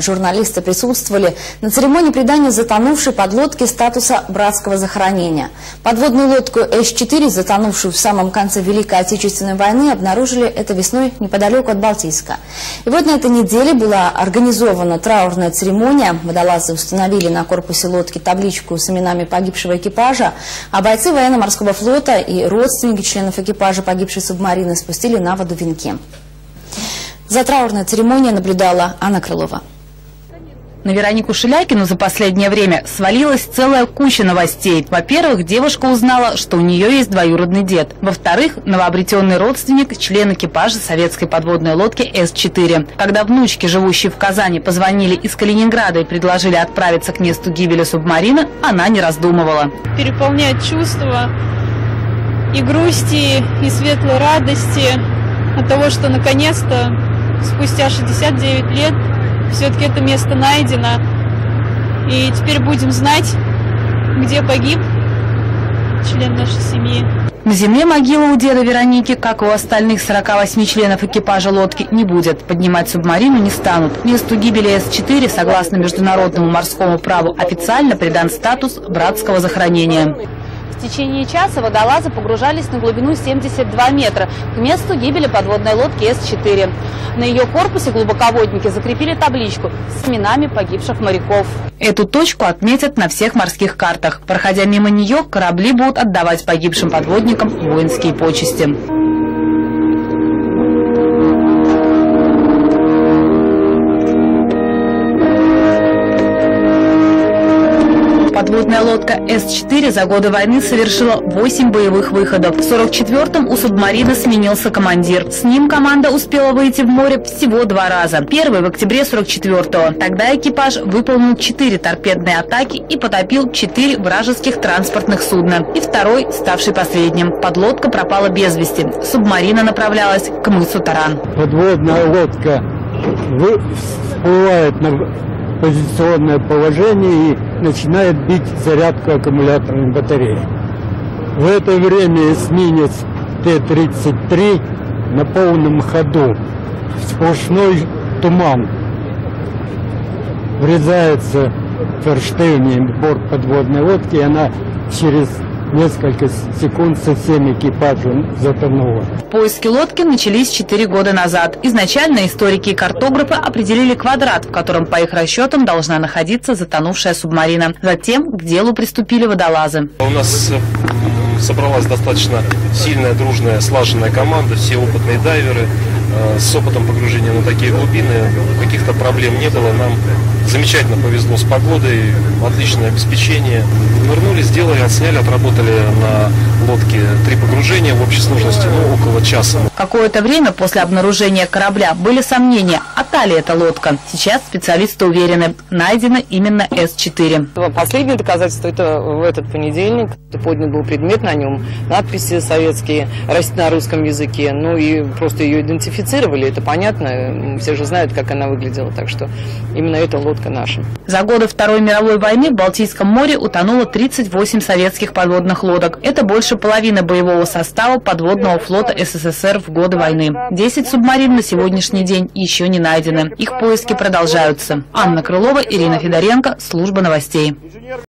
Журналисты присутствовали на церемонии предания затонувшей подлодки статуса братского захоронения. Подводную лодку С-4, затонувшую в самом конце Великой Отечественной войны, обнаружили это весной неподалеку от Балтийска. И вот на этой неделе была организована траурная церемония. Водолазы установили на корпусе лодки табличку с именами погибшего экипажа, а бойцы военно-морского флота и родственники членов экипажа погибшей субмарины спустили на воду венки. За траурной церемонией наблюдала Анна Крылова. На Веронику Шелякину за последнее время свалилась целая куча новостей. Во-первых, девушка узнала, что у нее есть двоюродный дед. Во-вторых, новообретенный родственник, член экипажа советской подводной лодки С-4. Когда внучки, живущие в Казани, позвонили из Калининграда и предложили отправиться к месту гибели субмарины, она не раздумывала. Переполняет чувства и грусти, и светлой радости от того, что наконец-то спустя 69 лет все-таки это место найдено, и теперь будем знать, где погиб член нашей семьи. На земле могила у деда Вероники, как и у остальных 48 членов экипажа лодки, не будет. Поднимать субмарину не станут. Месту гибели С-4, согласно международному морскому праву, официально придан статус братского захоронения. В течение часа водолазы погружались на глубину 72 метра к месту гибели подводной лодки С-4. На ее корпусе глубоководники закрепили табличку с именами погибших моряков. Эту точку отметят на всех морских картах. Проходя мимо нее, корабли будут отдавать погибшим подводникам воинские почести. Подводная лодка С-4 за годы войны совершила 8 боевых выходов. В 44-м у субмарины сменился командир. С ним команда успела выйти в море всего 2 раза. Первый в октябре 44-го. Тогда экипаж выполнил 4 торпедные атаки и потопил 4 вражеских транспортных судна. И второй, ставший последним. Подлодка пропала без вести. Субмарина направлялась к мысу Таран. Подводная лодка всплывает на позиционное положение и начинает бить зарядку аккумуляторной батареи. В это время эсминец Т-33 на полном ходу, сплошной туман, врезается форштевнем в борт подводной лодки, и она через несколько секунд со всем экипажем затонуло. Поиски лодки начались 4 года назад. Изначально историки и картографы определили квадрат, в котором, по их расчетам, должна находиться затонувшая субмарина. Затем к делу приступили водолазы. У нас собралась достаточно сильная, дружная, слаженная команда, все опытные дайверы. С опытом погружения на такие глубины каких-то проблем не было. Нам замечательно повезло с погодой, отличное обеспечение. Нырнули, сделали, отсняли, отработали на лодке 3 погружения в общей сложности, около часа. Какое-то время после обнаружения корабля были сомнения, а та ли это лодка. Сейчас специалисты уверены, найдено именно С-4. Последнее доказательство — это в этот понедельник. Поднят был предмет, на нем надписи советские, на русском языке, ну и просто ее идентифицировали. Это понятно, все же знают, как она выглядела, так что именно эта лодка наша. За годы Второй мировой войны в Балтийском море утонуло 38 советских подводных лодок. Это больше половины боевого состава подводного флота СССР в годы войны. 10 субмарин на сегодняшний день еще не найдены. Их поиски продолжаются. Анна Крылова, Ирина Федоренко, служба новостей.